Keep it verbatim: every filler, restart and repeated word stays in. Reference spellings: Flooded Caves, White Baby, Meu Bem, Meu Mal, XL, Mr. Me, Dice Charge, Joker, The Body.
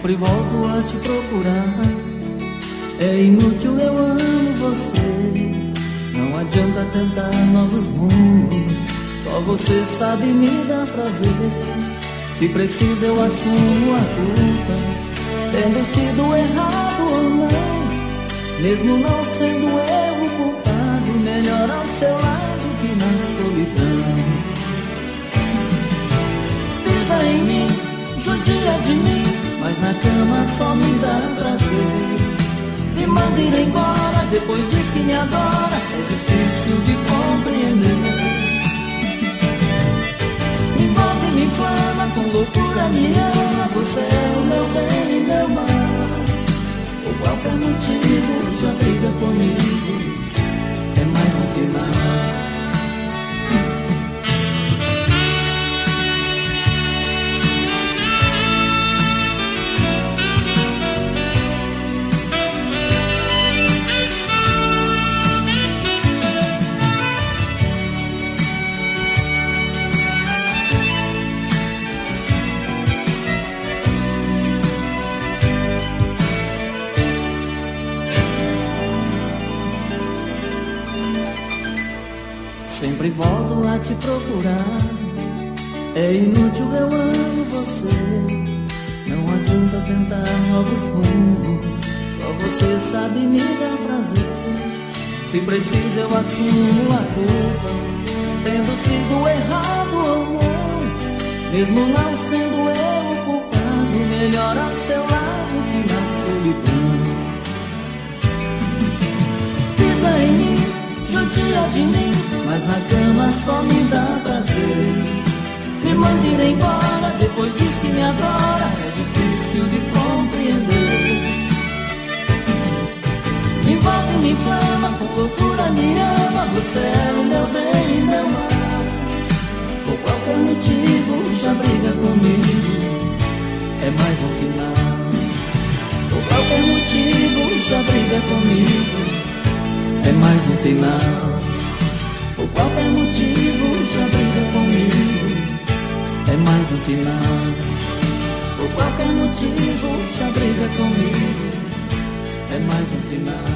sempre volto a te procurar. É inútil, eu amo você. Não adianta tentar novos rumos, só você sabe me dar prazer. Se precisa eu assumo a culpa, tendo sido errado ou não. Mesmo não sendo eu o culpado, melhor ao seu lado que na solidão. Pisa em mim, judia de mim, mas na cama só me dá prazer. Me manda ir embora, depois diz que me adora, é difícil de compreender. Me envolve, me inflama, com loucura me ama, você é o meu bem e meu mal. Por qualquer motivo, já briga comigo, é mais um final. Sempre volto a te procurar. É inútil, eu amo você. Não adianta tentar novos rumos, só você sabe me dar prazer. Se precisa eu assumo a culpa, tendo sido errado ou não. Mesmo não sendo eu o culpado, melhor ao seu lado que na solidão. Pisa em mim, judia de mim, mas na cama só me dá prazer. Me manda ir embora, depois diz que me adora, é difícil de compreender. Me envolve, me inflama, com loucura me ama, você é o meu bem e meu mal. Por qualquer motivo já briga comigo, é mais um final. Por qualquer motivo já briga comigo, é mais um final. Por qualquer motivo já briga comigo, é mais um final. Por qualquer motivo já briga comigo, é mais um final.